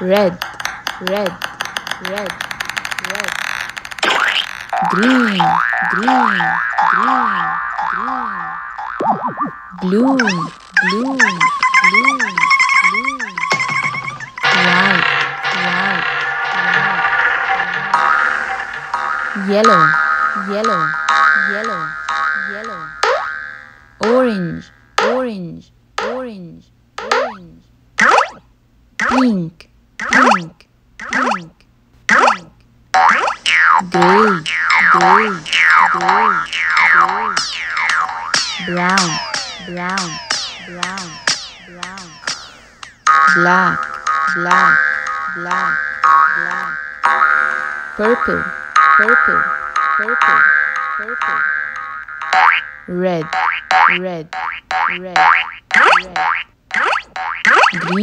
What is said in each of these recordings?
red, green, blue, white, yellow, orange, pink, grey, brown, black, purple, red, green, blue, white, yellow, orange, pink,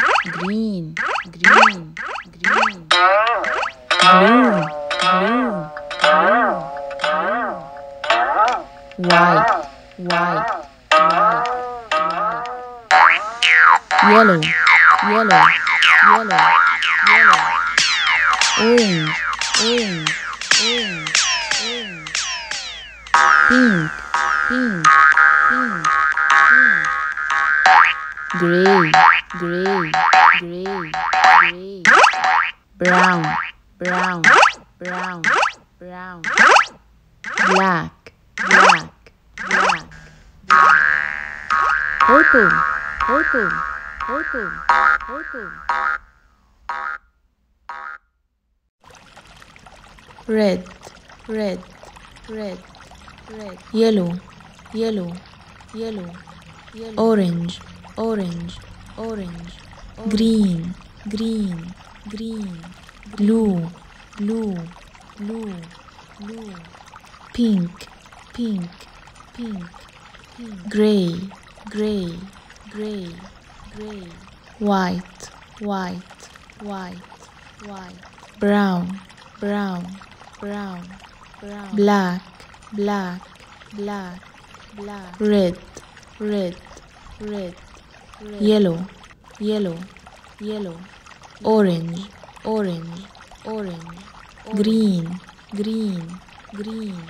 Grey, brown, black, purple, red, yellow, orange, green, blue, pink, gray, white, brown, black, red, yellow, orange, green, blue, pink, gray, white, brown, black, green, yellow, red, blue, pink, orange, white, purple, gray, brown, black, green, yellow, red, blue, pink, orange,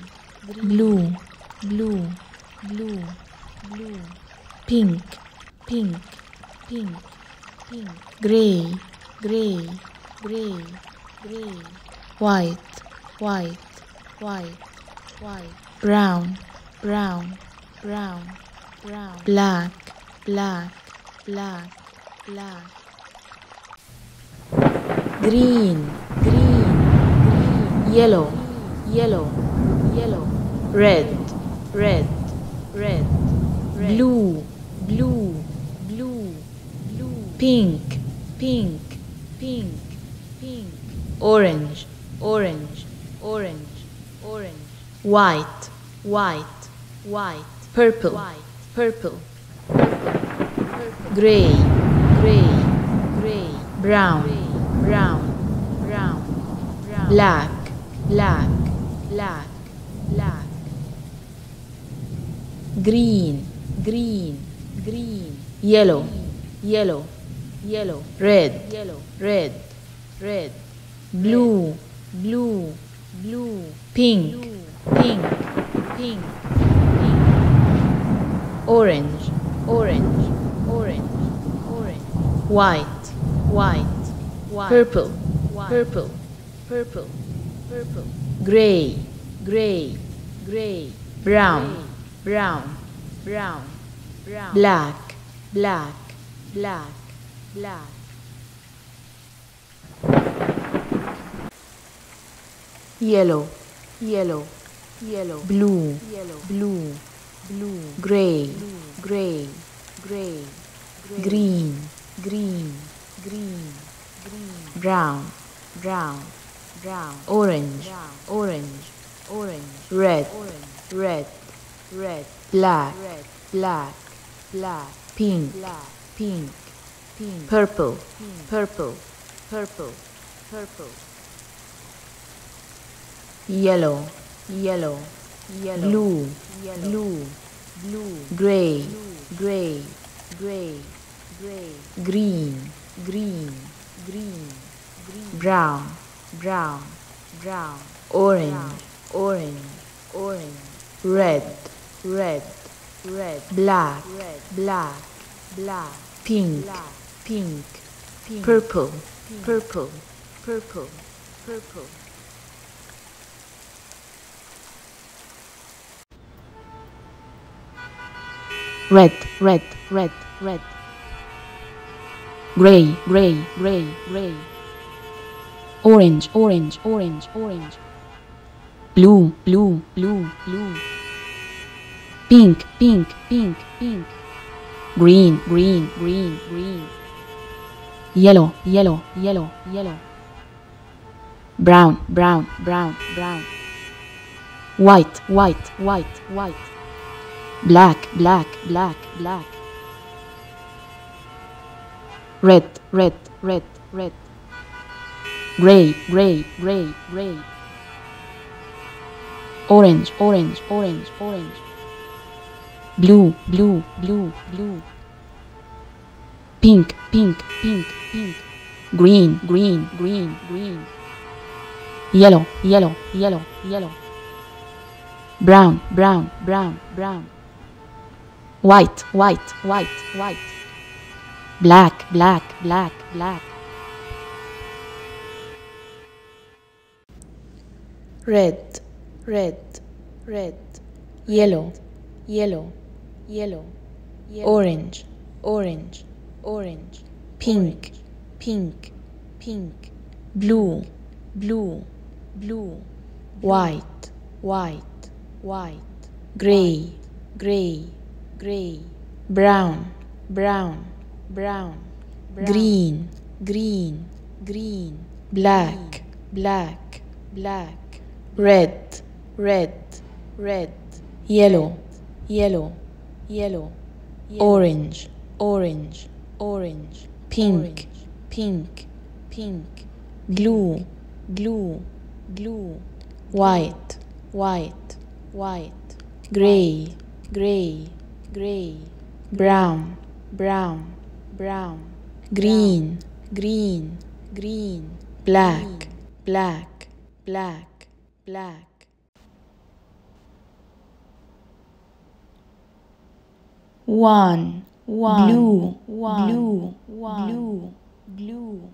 white, purple, gray, brown, black. Yellow, blue, gray, green, brown, orange, red, black, pink, purple, yellow, blue, gray, green, green, brown, brown, brown, orange, orange, orange, red, red, red, black, black, black, pink, pink, pink, purple, purple, purple, purple. Red, red, red, red. Gray, gray, gray, gray. Orange, orange, orange, orange. Blue, blue, blue, blue. Pink, pink, pink, pink. Green, green, green, green. Yellow, yellow, yellow, yellow. Brown, brown, brown, brown. White, white, white, white. Black, black, black, black. Red, red, red, red. Gray, gray, gray, gray. Orange, orange, orange, orange. Blue, blue, blue, blue. Pink, pink, pink, pink. Green, green, green, green. Yellow, yellow, yellow, yellow. Brown, brown, brown, brown. White, white, white, white. Black, black, black, black. Red, red, red. Yellow, yellow, yellow, yellow. Orange, orange, orange. Pink, pink, pink. Blue, blue, blue. White, white, white. Gray, gray, gray. Brown, brown, brown, brown. Green, green, green. Black, black, black. Red, red, red. Yellow, yellow, yellow, yellow. Orange, orange, orange. Pink, orange, pink, pink. Blue, blue, blue. White, white, white. Gray, gray, gray. Brown, brown, brown. Green, green, green. Black, black, black, black. One, blue, blue, blue, blue.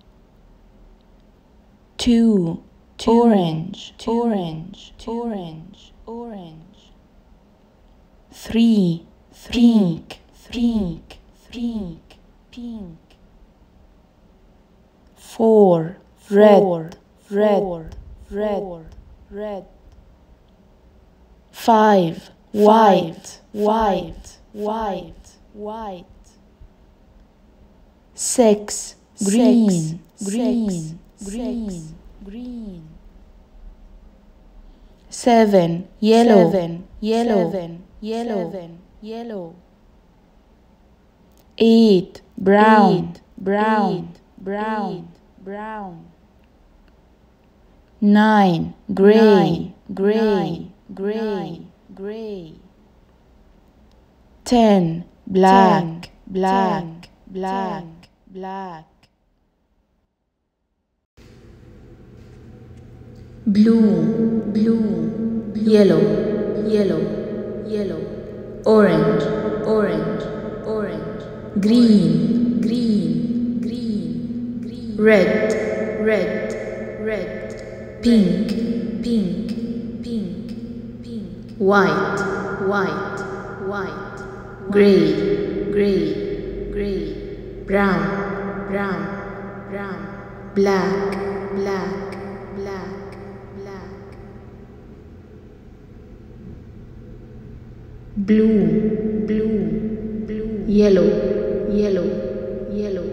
Two, orange, orange, orange, orange. Three, pink, pink. Pink. Four, red, red, red, red. Five, white, white, white, white. Six, green, green, green, green. Seven, yellow, yellow, yellow, yellow. Eight, brown, brown, brown, brown. Nine, gray, gray, gray, gray. Ten, black, black, black, black. Blue, blue, yellow, yellow, yellow. Orange, orange, orange. Green, green, green, green. Red, red, red. Pink, pink, pink, pink. White, white, white. Gray, gray, gray. Brown, brown, brown. Black, black, black, black. Blue, blue, blue. Yellow, yellow, yellow.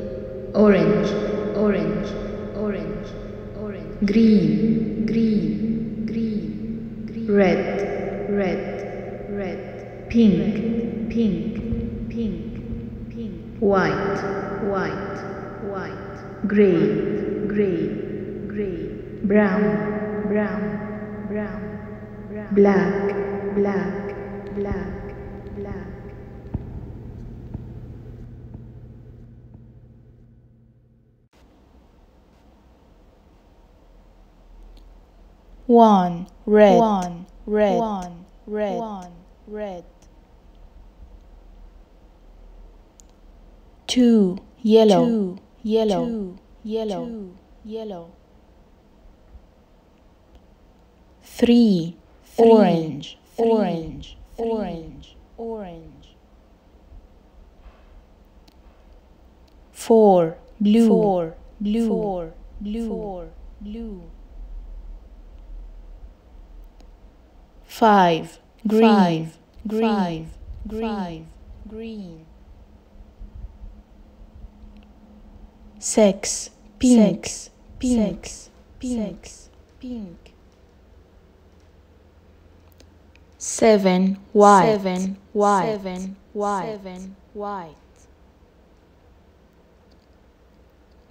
Orange, orange, orange, orange. Green, green, green, green. Red, red, red. Pink, red, pink, pink, pink. White, white, white. Gray, gray, gray. Brown, brown, brown, brown. Black, black, black, black. One red. Two yellow. Three orange. Four blue. Five green. Six pink. Seven white.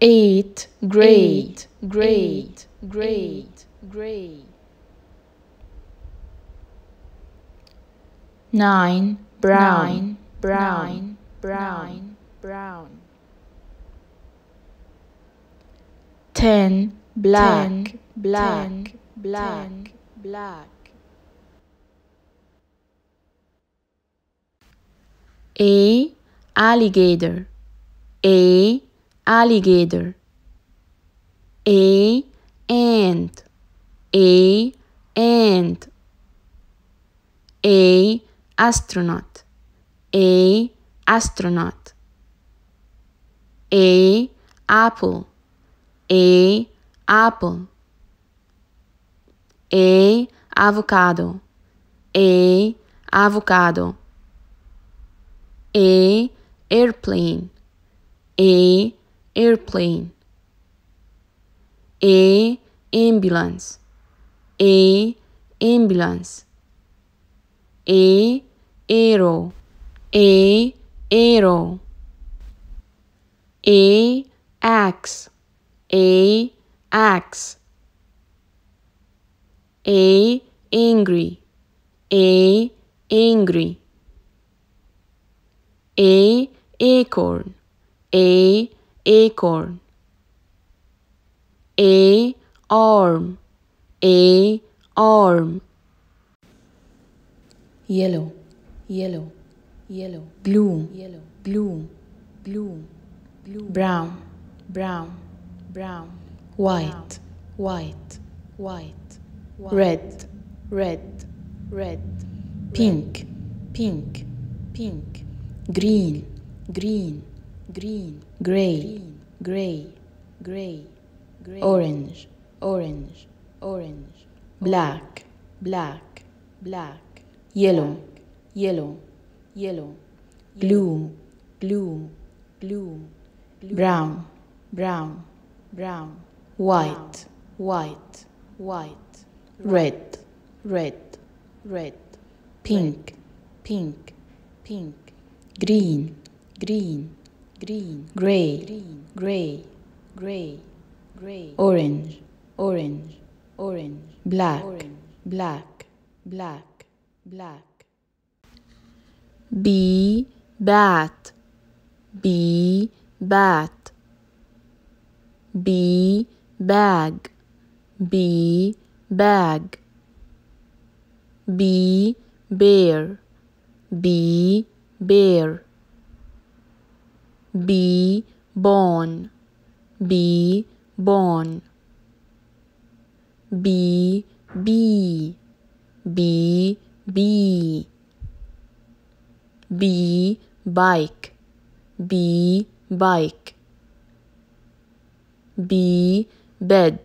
Eight gray. Nine brown. Ten black. A alligator. A ant. A astronaut. A apple. A avocado. A airplane. A ambulance. A arrow. A axe. A angry. A acorn. A arm. Yellow. Blue. Brown. White. Red. Pink. Green. Gray. Orange. Black. Yellow. Blue. Brown. White. Red. Pink. Green. Gray. Orange. Black. Bee bat. Bee bag. Bee bear. Bee bone. Bee bee. Bee bike. Bee bed.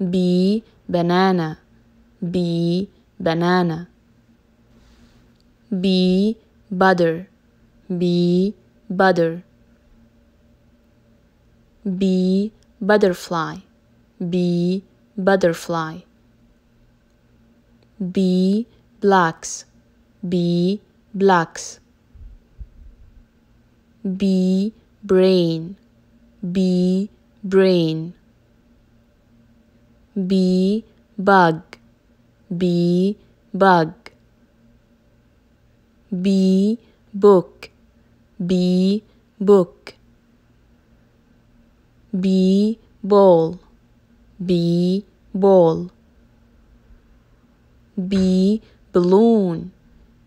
Bee banana. Bee butter. Bee butterfly. Bee blocks. Bee brain. Bee bug. Bee book. Bee bowl, b ball, b balloon,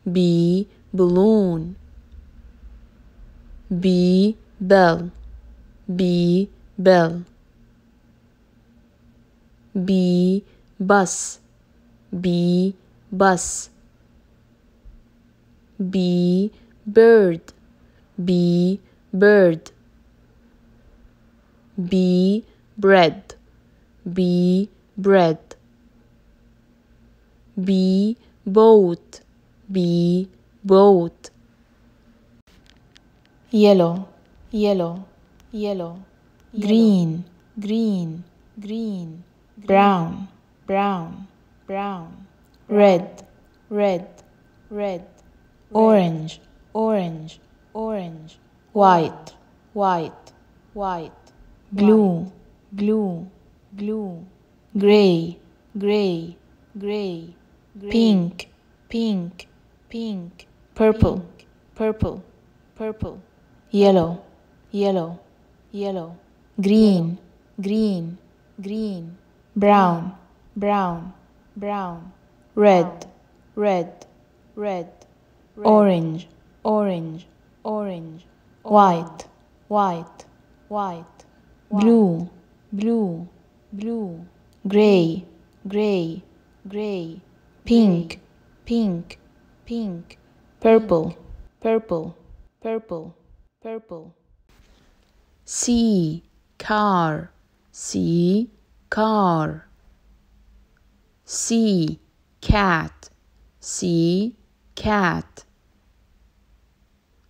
b balloon, b bell, b bell, b bus, b bus, b bird, b bird, b bread, b bread, b boat, b boat, yellow, yellow, yellow, green, green, green, brown, brown, brown, red, red, red, orange, orange, orange, white, white, white, blue, blue, blue, gray, gray, gray, pink, pink, pink, purple, purple, purple, yellow, yellow, yellow, green, green, green, brown, brown, brown, red, red, red, orange, orange, orange, white, white, white, blue, blue, blue, gray, gray, gray, pink, pink, pink, purple, purple, purple, purple. C, car, C, car, C, cat, C, cat,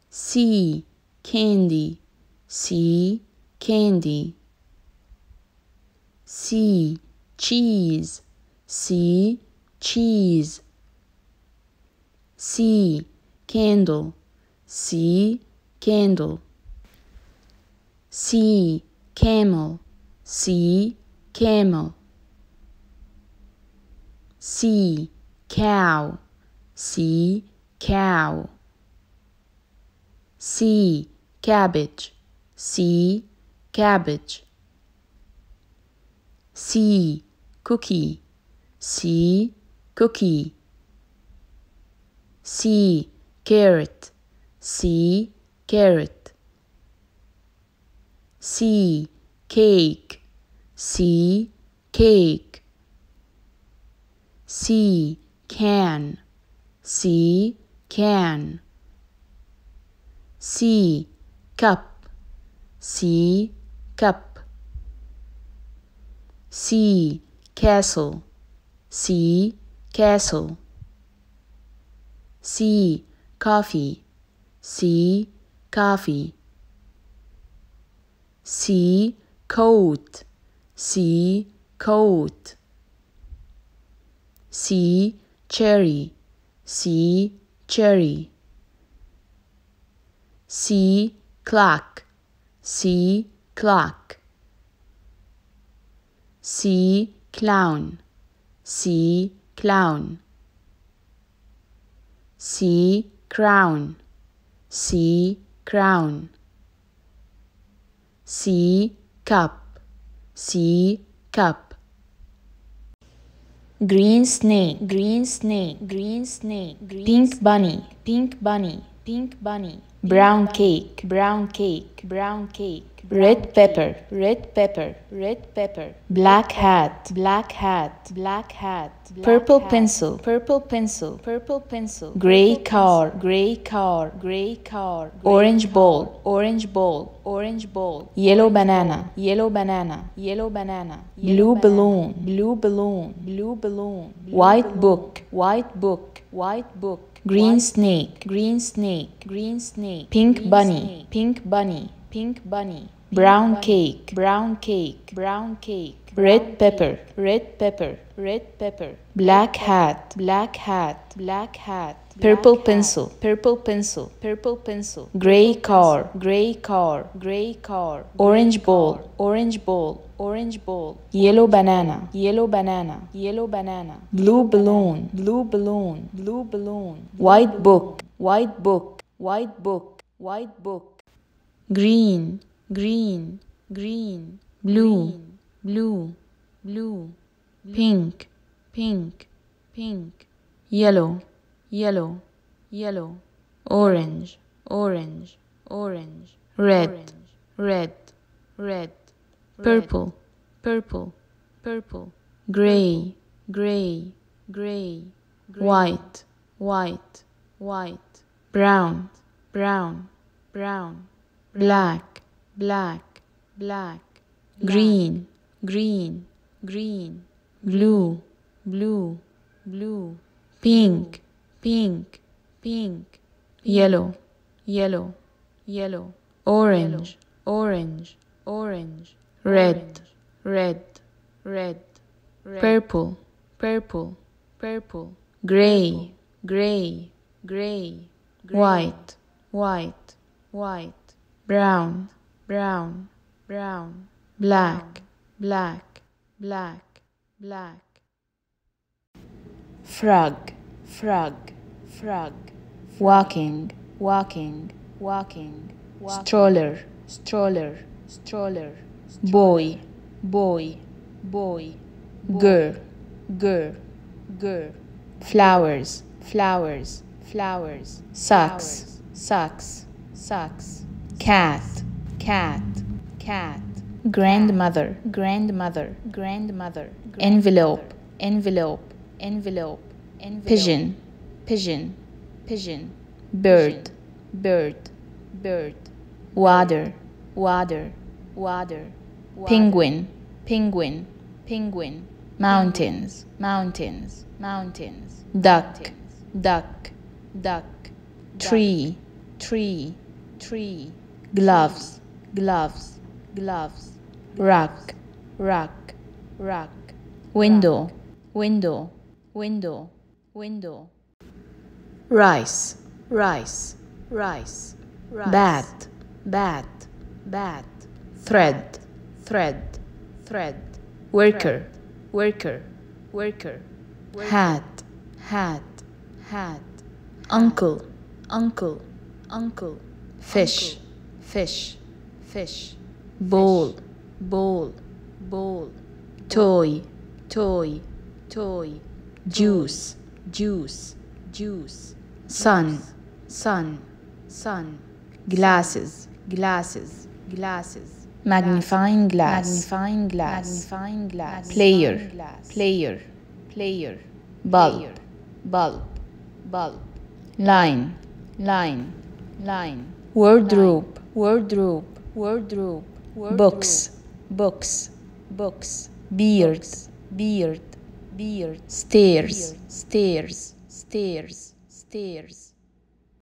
C, candy, C, candy, C, cheese, C, cheese, C, candle, C, candle, C, camel, C, camel, C, cow, C, cow, C, cabbage, C, cabbage, C, cookie, C, cookie, C, carrot, C, carrot, C, cake, C, cake, C, can, C, can, C, cup, C, cup, C, castle, C, castle, C, coffee, C, coffee, C, coat, C, coat, C, cherry, C, cherry, C, clock, C, clock, C, clown, C, clown, C, crown, C, crown, C, cup, C, cup, green snake, green snake, green snake, green, pink bunny, pink bunny, pink bunny, brown cake, brown cake, brown cake, red pepper, red pepper, red pepper, black hat, black hat, black hat, purple pencil, purple pencil, purple pencil, gray car, gray car, gray car, orange ball, orange ball, orange ball, yellow banana, yellow banana, yellow banana, blue balloon, blue balloon, blue balloon, white book, white book, white book, green snake, green snake, green snake, pink bunny, pink bunny, pink bunny, brown cake, brown cake, brown cake, red pepper, red pepper, red pepper, black hat, black hat, black hat, purple pencil, purple pencil, purple pencil, gray car, gray car, gray car, orange ball, orange ball, orange ball, yellow banana, yellow banana, yellow banana, blue balloon, blue balloon, blue balloon, white book, white book, white book, white book, green, green, green, blue, blue, blue, pink, pink, pink, yellow, yellow, yellow, orange, orange, orange, red, red, red, purple, purple, purple, gray, gray, gray, white, white, white, brown, brown, brown, black, black, black, green, green, green, blue, blue, blue, pink, pink, pink, yellow, yellow, yellow, orange, orange, orange, red, red, red, purple, purple, purple, gray, gray, gray, white, white, white, brown, brown, brown, black, black, black, black. Frog, frog, frog, walking, walking, walking, stroller, stroller, stroller, boy, boy, boy, girl, girl, girl, flowers, flowers, flowers, socks, socks, socks, cat, cat, cat, grandmother, grandmother, grandmother, envelope, envelope, envelope, pigeon, pigeon, pigeon, bird, bird, bird, water, water, water, penguin, penguin, penguin, mountains, mountains, mountains, duck, duck, duck, tree, tree, tree, gloves, gloves, gloves, rock, rock, rock, window, window, window, window, rice, rice, rice, rice, bat, bat, bat, thread, thread, thread, worker, worker, worker, hat, hat, hat, uncle, uncle, uncle, fish, fish, fish, ball, ball, ball, toy, toy, toy, juice, juice, juice, sun, sun, sun, glasses, glasses, glasses, magnifying glass, magnifying glass, magnifying glass, player, player, player, bulb, bulb, bulb, line, line, line, wardrobe, wardrobe, wardrobe, books, books, books, beard, beard, beard, stairs, stairs, stairs, stairs.